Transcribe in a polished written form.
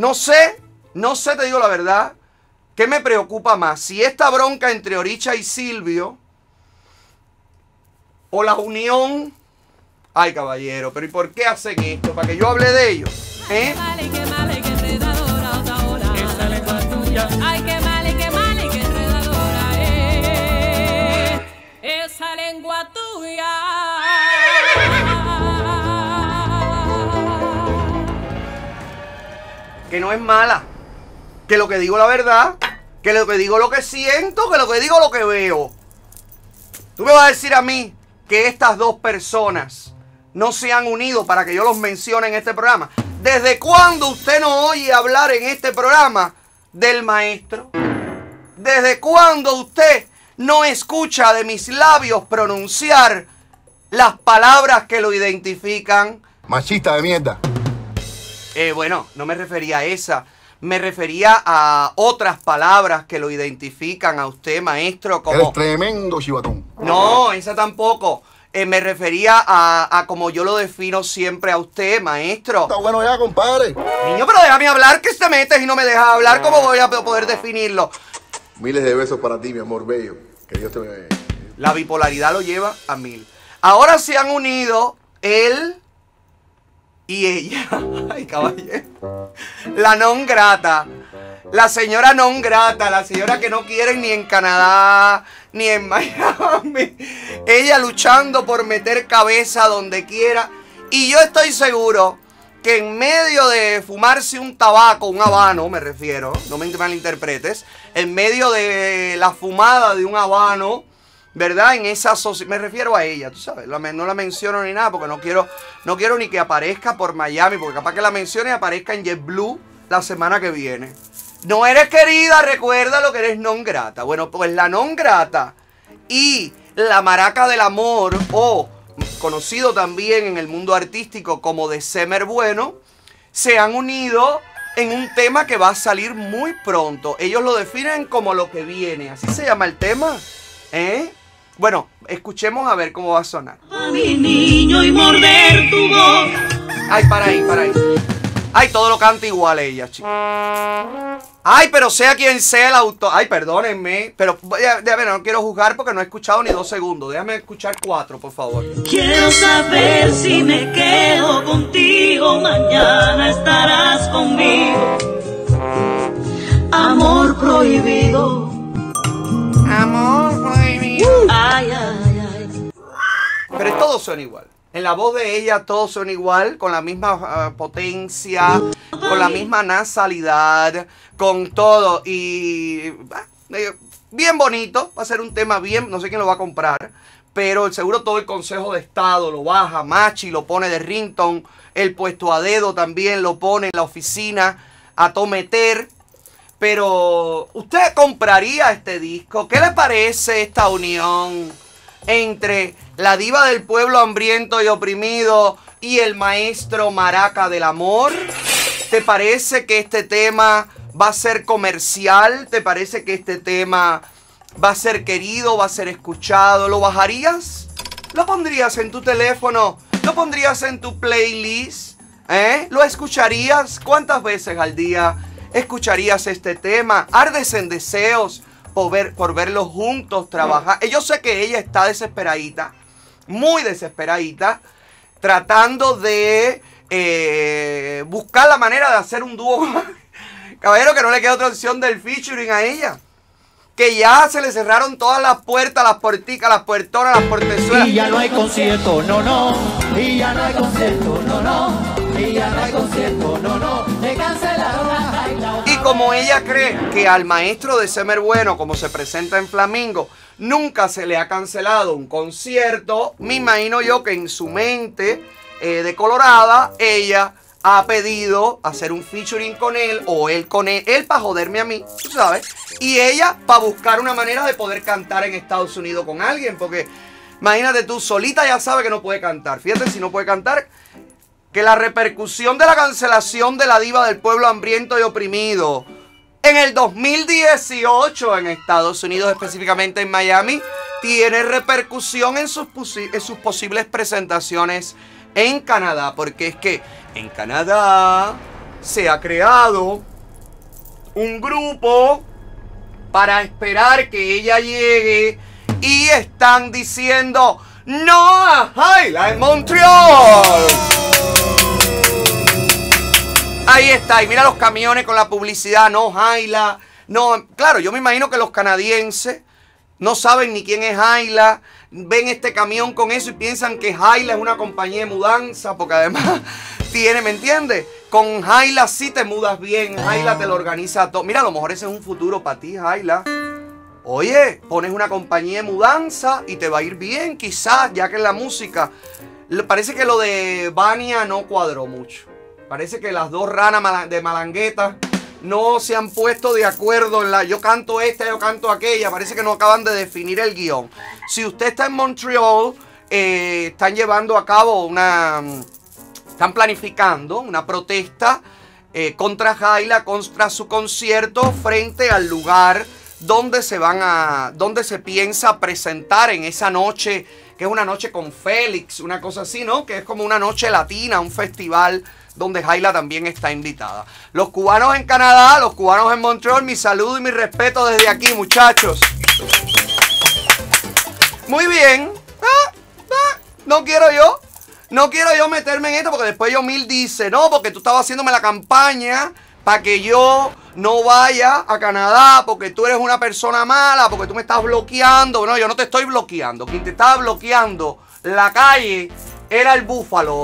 No sé, te digo la verdad, ¿qué me preocupa más? Si esta bronca entre Oricha y Silvio o la unión... Ay, caballero, pero ¿y por qué hacen esto? ¿Para que yo hable de ellos? ¿Eh? Ay, qué mal y qué mal y qué enredadora es esa lengua tuya. Que no es mala, que lo que digo la verdad, que lo que digo lo que siento, que lo que digo lo que veo. Tú me vas a decir a mí que estas dos personas no se han unido para que yo los mencione en este programa. ¿Desde cuándo usted no oye hablar en este programa del maestro? ¿Desde cuándo usted no escucha de mis labios pronunciar las palabras que lo identifican? Machista de mierda. Bueno, no me refería a esa. Me refería a otras palabras que lo identifican a usted, maestro, como... Eres tremendo chivatón. No, esa tampoco. Me refería a como yo lo defino siempre a usted, maestro. Está bueno ya, compadre. Niño, pero déjame hablar, que te metes y no me dejas hablar. ¿Cómo voy a poder definirlo? Miles de besos para ti, mi amor bello. Que Dios te... La bipolaridad lo lleva a 1000. Ahora se han unido él y ella. Ay, caballero. La non grata. La señora non grata, la señora que no quieren ni en Canadá, ni en Miami. Ella luchando por meter cabeza donde quiera. Y yo estoy seguro que en medio de fumarse un tabaco, un habano me refiero, no me malinterpretes, en medio de la fumada de un habano, ¿verdad? En esa sociedad, me refiero a ella, tú sabes, no la menciono ni nada porque no quiero ni que aparezca por Miami, porque capaz que la mencione y aparezca en JetBlue la semana que viene. No eres querida, recuerda lo que eres non grata. Bueno, pues la non grata y la maraca del amor, o conocido también en el mundo artístico como Descemer Bueno, se han unido en un tema que va a salir muy pronto. Ellos lo definen como lo que viene. Así se llama el tema. ¿Eh? Bueno, escuchemos a ver cómo va a sonar. A mi niño y morder tu boca. Ay, para ahí, para ahí. Ay, todo lo canta igual ella, chicos. Ay, pero sea quien sea el autor. Ay, perdónenme. Pero, no quiero juzgar porque no he escuchado ni 2 segundos. Déjame escuchar 4, por favor. Quiero saber si me quedo contigo. Mañana estarás conmigo. Amor prohibido. Amor prohibido. Ay, ay, ay. Pero todos son igual. En la voz de ella todos son igual, con la misma potencia, con la misma nasalidad, con todo. Y bien bonito, va a ser un tema bien, no sé quién lo va a comprar, pero seguro todo el Consejo de Estado lo baja, Machi lo pone de ringtone, el puesto a dedo también lo pone en la oficina a tometer. Pero, ¿usted compraría este disco? ¿Qué le parece esta unión entre la diva del pueblo hambriento y oprimido y el maestro maraca del amor? ¿Te parece que este tema va a ser comercial? ¿Te parece que este tema va a ser querido, va a ser escuchado? ¿Lo bajarías? ¿Lo pondrías en tu teléfono? ¿Lo pondrías en tu playlist? ¿Eh? ¿Lo escucharías? ¿Cuántas veces al día escucharías este tema? ¿Ardes en deseos por verlos juntos trabajar? Yo sé que ella está desesperadita, muy desesperadita, tratando de buscar la manera de hacer un dúo. Caballero, que no le queda otra opción del featuring a ella, que ya se le cerraron todas las puertas, las puerticas, las puertonas, las portezuelas. Y ya no hay concierto, no, no. Y ya no hay concierto, no, no. Y ya no hay concierto, no, no. Me cancelaron. Y como ella cree que al maestro Descemer Bueno, como se presenta en Flamingo, nunca se le ha cancelado un concierto, me imagino yo que en su mente de colorada, ella ha pedido hacer un featuring con él, o él con él, él para joderme a mí, tú sabes, y ella para buscar una manera de poder cantar en Estados Unidos con alguien, porque imagínate tú, solita ya sabe que no puede cantar. Fíjate si no puede cantar, que la repercusión de la cancelación de la diva del pueblo hambriento y oprimido en el 2018 en Estados Unidos, específicamente en Miami, tiene repercusión en sus posibles presentaciones en Canadá, porque es que en Canadá se ha creado un grupo para esperar que ella llegue y están diciendo ¡no a Haila en Montreal! Ahí está, y mira los camiones con la publicidad, no Haila, no, claro, yo me imagino que los canadienses no saben ni quién es Haila, ven este camión con eso y piensan que Haila es una compañía de mudanza, porque además tiene, ¿me entiendes? Con Haila sí te mudas bien, Haila te lo organiza todo. Mira, a lo mejor ese es un futuro para ti, Haila. Oye, pones una compañía de mudanza y te va a ir bien, quizás, ya que en la música. Parece que lo de Vania no cuadró mucho. Parece que las dos ranas de Malangueta no se han puesto de acuerdo en la... Yo canto esta, yo canto aquella. Parece que no acaban de definir el guión. Si usted está en Montreal, están llevando a cabo una... Están planificando una protesta contra Haila, contra su concierto, frente al lugar... donde se piensa presentar en esa noche, que es una noche con Félix, una cosa así, ¿no? Que es como una noche latina, un festival donde Haila también está invitada. Los cubanos en Canadá, los cubanos en Montreal, mi saludo y mi respeto desde aquí, muchachos. Muy bien. No quiero yo meterme en esto porque después Yomil dice, no, porque tú estabas haciéndome la campaña para que yo no vaya a Canadá, porque tú eres una persona mala, porque tú me estás bloqueando. No, yo no te estoy bloqueando. Quien te estaba bloqueando la calle era el búfalo.